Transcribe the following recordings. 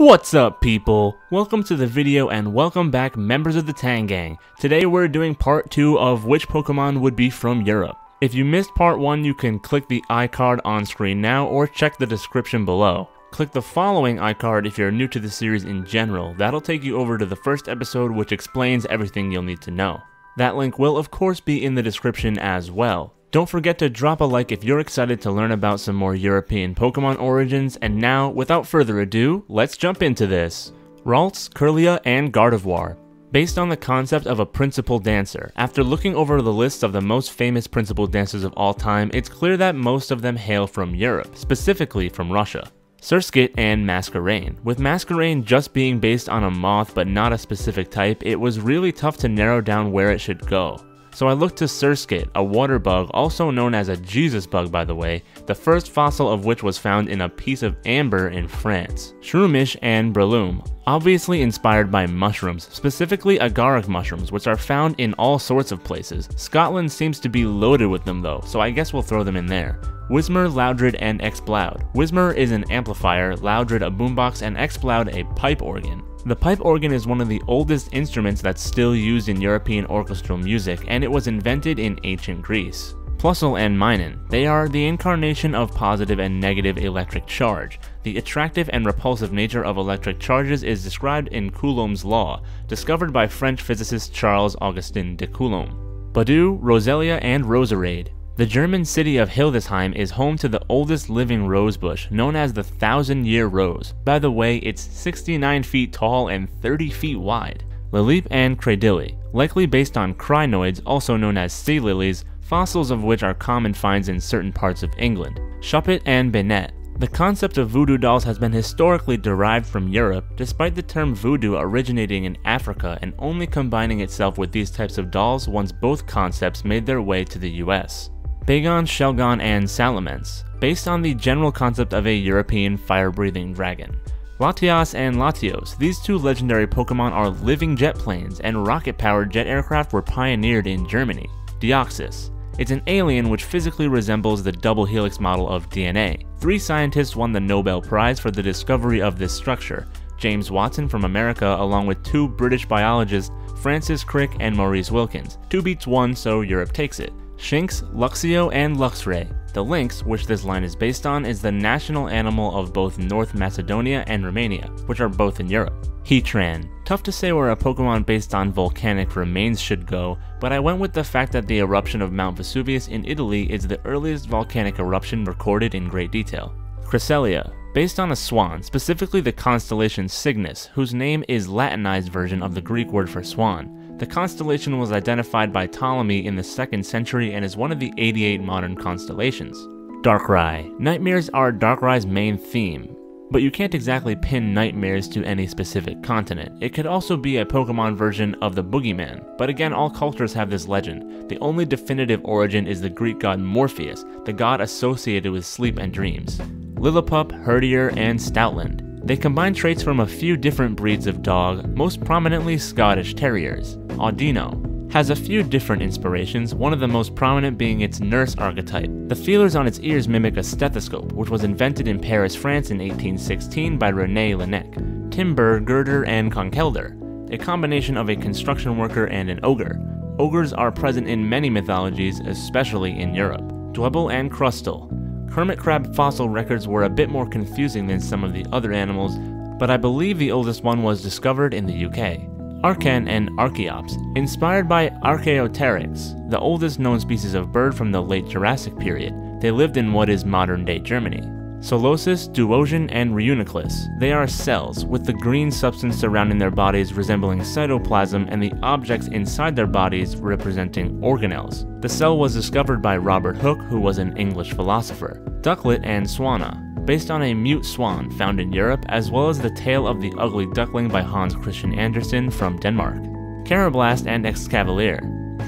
What's up, people? Welcome to the video and welcome back, members of the Tang Gang. Today we're doing part 2 of which Pokemon would be from Europe. If you missed part 1, you can click the iCard on screen now or check the description below. Click the following iCard if you're new to the series in general. That'll take you over to the first episode, which explains everything you'll need to know. That link will of course be in the description as well. Don't forget to drop a like if you're excited to learn about some more European Pokemon origins, and now, without further ado, let's jump into this. Ralts, Kirlia, and Gardevoir. Based on the concept of a principal dancer, after looking over the list of the most famous principal dancers of all time, it's clear that most of them hail from Europe, specifically from Russia. Surskit and Masquerain. With Masquerain just being based on a moth but not a specific type, it was really tough to narrow down where it should go. So I looked to Surskit, a water bug, also known as a Jesus bug by the way, the first fossil of which was found in a piece of amber in France. Shroomish and Breloom, obviously inspired by mushrooms, specifically agaric mushrooms, which are found in all sorts of places. Scotland seems to be loaded with them though, so I guess we'll throw them in there. Whismur, Loudrid, and Exploud. Whismur is an amplifier, Loudrid a boombox, and Exploud a pipe organ. The pipe organ is one of the oldest instruments that's still used in European orchestral music, and it was invented in ancient Greece. Plusle and Minun. They are the incarnation of positive and negative electric charge. The attractive and repulsive nature of electric charges is described in Coulomb's law, discovered by French physicist Charles-Augustin de Coulomb. Budew, Roselia, and Roserade. The German city of Hildesheim is home to the oldest living rosebush, known as the 1,000-Year Rose. By the way, it's 69 feet tall and 30 feet wide. Lileep and Cradilly, likely based on crinoids, also known as sea lilies, fossils of which are common finds in certain parts of England. Schuppet and Bennett. The concept of voodoo dolls has been historically derived from Europe, despite the term voodoo originating in Africa and only combining itself with these types of dolls once both concepts made their way to the US. Bagon, Shelgon, and Salamence, based on the general concept of a European fire-breathing dragon. Latias and Latios, these two legendary Pokemon are living jet planes, and rocket-powered jet aircraft were pioneered in Germany. Deoxys, it's an alien which physically resembles the double helix model of DNA. 3 scientists won the Nobel Prize for the discovery of this structure, James Watson from America along with 2 British biologists, Francis Crick and Maurice Wilkins. 2 beats 1, so Europe takes it. Shinx, Luxio, and Luxray. The lynx, which this line is based on, is the national animal of both North Macedonia and Romania, which are both in Europe. Heatran. Tough to say where a Pokemon based on volcanic remains should go, but I went with the fact that the eruption of Mount Vesuvius in Italy is the earliest volcanic eruption recorded in great detail. Cresselia. Based on a swan, specifically the constellation Cygnus, whose name is Latinized version of the Greek word for swan. The constellation was identified by Ptolemy in the 2nd century and is one of the 88 modern constellations. Darkrai. Nightmares are Darkrai's main theme, but you can't exactly pin nightmares to any specific continent. It could also be a Pokemon version of the Boogeyman, but again all cultures have this legend. The only definitive origin is the Greek god Morpheus, the god associated with sleep and dreams. Lillipup, Herdier, and Stoutland. They combine traits from a few different breeds of dog, most prominently Scottish Terriers. Audino has a few different inspirations, one of the most prominent being its nurse archetype. The feelers on its ears mimic a stethoscope, which was invented in Paris, France in 1816 by René Laennec. Timber, Girder, and Conkeldurr, a combination of a construction worker and an ogre. Ogres are present in many mythologies, especially in Europe. Dwebble and Crustle. Hermit crab fossil records were a bit more confusing than some of the other animals, but I believe the oldest one was discovered in the UK. Arcan and Archaeops, inspired by Archaeopteryx, the oldest known species of bird from the late Jurassic period. They lived in what is modern-day Germany. Solosis, Duosian, and Reuniclus. They are cells, with the green substance surrounding their bodies resembling cytoplasm and the objects inside their bodies representing organelles. The cell was discovered by Robert Hooke, who was an English philosopher. Ducklet and Swanna, based on a mute swan found in Europe, as well as the tale of the ugly duckling by Hans Christian Andersen from Denmark. Carablast and Excavalier.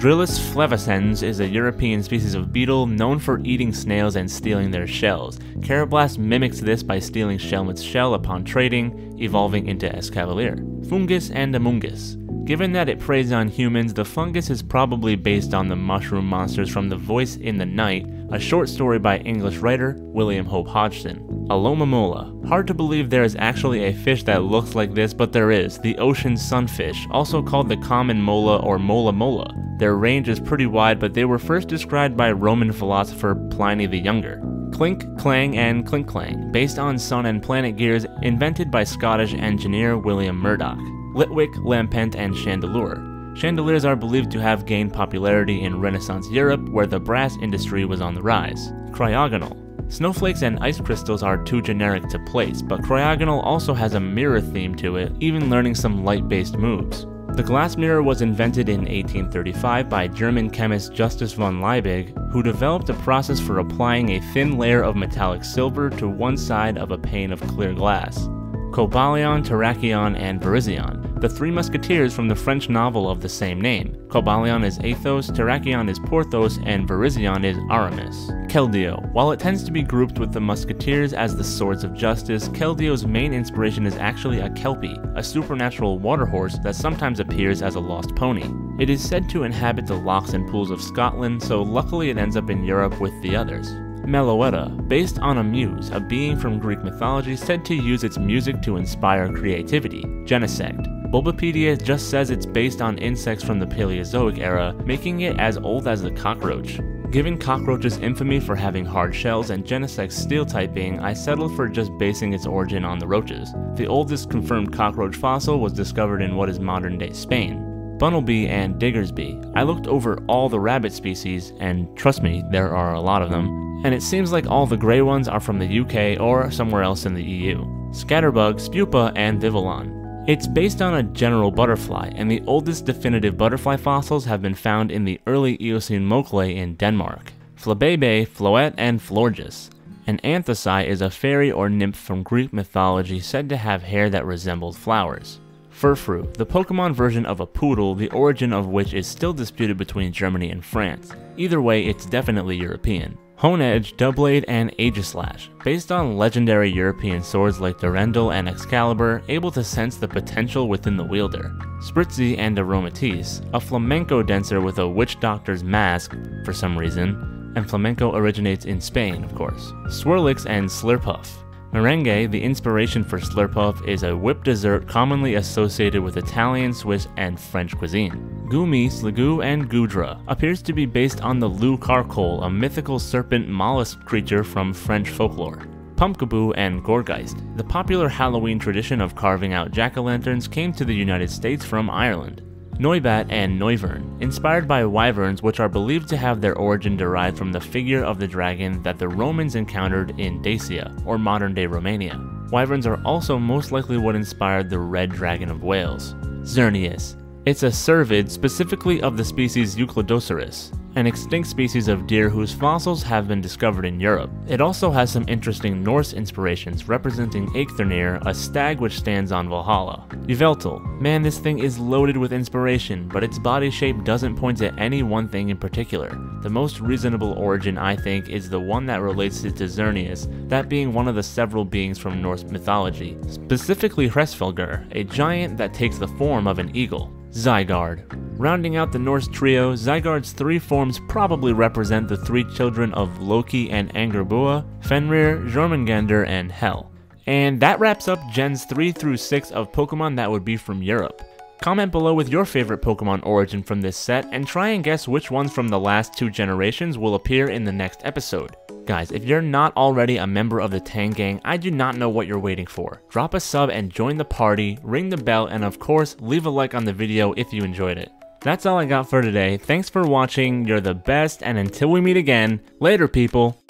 Drillus flavescens is a European species of beetle known for eating snails and stealing their shells. Carablast mimics this by stealing Shelmet's shell upon trading, evolving into Excavalier. Fungus and Amungus. Given that it preys on humans, the fungus is probably based on the mushroom monsters from The Voice in the Night, a short story by English writer William Hope Hodgson. Alomomola. Hard to believe there is actually a fish that looks like this, but there is, the ocean sunfish, also called the common mola or mola mola. Their range is pretty wide, but they were first described by Roman philosopher Pliny the Younger. Clink, clang, and clink clang, based on sun and planet gears, invented by Scottish engineer William Murdoch. Litwick, lampent, and chandelier. Chandeliers are believed to have gained popularity in Renaissance Europe, where the brass industry was on the rise. Cryogonal. Snowflakes and ice crystals are too generic to place, but cryogonal also has a mirror theme to it, even learning some light-based moves. The glass mirror was invented in 1835 by German chemist Justus von Liebig, who developed a process for applying a thin layer of metallic silver to one side of a pane of clear glass. Cobalion, Terrakion, and Verizion, the three musketeers from the French novel of the same name. Cobalion is Athos, Terrakion is Porthos, and Verizion is Aramis. Keldeo. While it tends to be grouped with the musketeers as the Swords of Justice, Keldeo's main inspiration is actually a Kelpie, a supernatural water horse that sometimes appears as a lost pony. It is said to inhabit the lochs and pools of Scotland, so luckily it ends up in Europe with the others. Meloetta, based on a muse, a being from Greek mythology said to use its music to inspire creativity. Genesect. Bulbapedia just says it's based on insects from the Paleozoic era, making it as old as the cockroach. Given cockroaches infamy for having hard shells and Genesect's steel typing, I settled for just basing its origin on the roaches. The oldest confirmed cockroach fossil was discovered in what is modern-day Spain. Bunnelby and Diggersby. I looked over all the rabbit species, and trust me, there are a lot of them, and it seems like all the grey ones are from the UK or somewhere else in the EU. Scatterbug, Spupa, and Vivillon. It's based on a general butterfly, and the oldest definitive butterfly fossils have been found in the early Eocene Mokle in Denmark. Flabébé, Floette, and Florgis. An anthocye is a fairy or nymph from Greek mythology said to have hair that resembled flowers. Furfru, the Pokemon version of a poodle, the origin of which is still disputed between Germany and France. Either way, it's definitely European. Honedge, Doublade, and Aegislash. Based on legendary European swords like Durendal and Excalibur, able to sense the potential within the wielder. Spritzy and Aromatisse, a flamenco dancer with a witch doctor's mask, for some reason, and flamenco originates in Spain, of course. Swirlix and Slurpuff. Merengue, the inspiration for Slurpuff, is a whipped dessert commonly associated with Italian, Swiss, and French cuisine. Goomy, Sligoo, and Goudra appears to be based on the Loup Carcole, a mythical serpent mollusk creature from French folklore. Pumpkaboo and Gorgeist. The popular Halloween tradition of carving out jack-o'-lanterns came to the United States from Ireland. Noibat and Noivern, inspired by wyverns, which are believed to have their origin derived from the figure of the dragon that the Romans encountered in Dacia, or modern-day Romania. Wyverns are also most likely what inspired the Red Dragon of Wales. Xerneas. It's a cervid, specifically of the species Euclidoceras, an extinct species of deer whose fossils have been discovered in Europe. It also has some interesting Norse inspirations, representing Eikthyrnir, a stag which stands on Valhalla. Yveltal. Man, this thing is loaded with inspiration, but its body shape doesn't point to any one thing in particular. The most reasonable origin, I think, is the one that relates it to Xerneas, that being one of the several beings from Norse mythology, specifically Hresvelgr, a giant that takes the form of an eagle. Zygarde. Rounding out the Norse trio, Zygarde's three forms probably represent the three children of Loki and Angerbua, Fenrir, Jormungandr, and Hel. And that wraps up Gens 3 through 6 of Pokemon that would be from Europe. Comment below with your favorite Pokemon origin from this set, and try and guess which ones from the last two generations will appear in the next episode. Guys, if you're not already a member of the Tang Gang, I do not know what you're waiting for. Drop a sub and join the party, ring the bell, and of course, leave a like on the video if you enjoyed it. That's all I got for today. Thanks for watching, you're the best, and until we meet again, later people!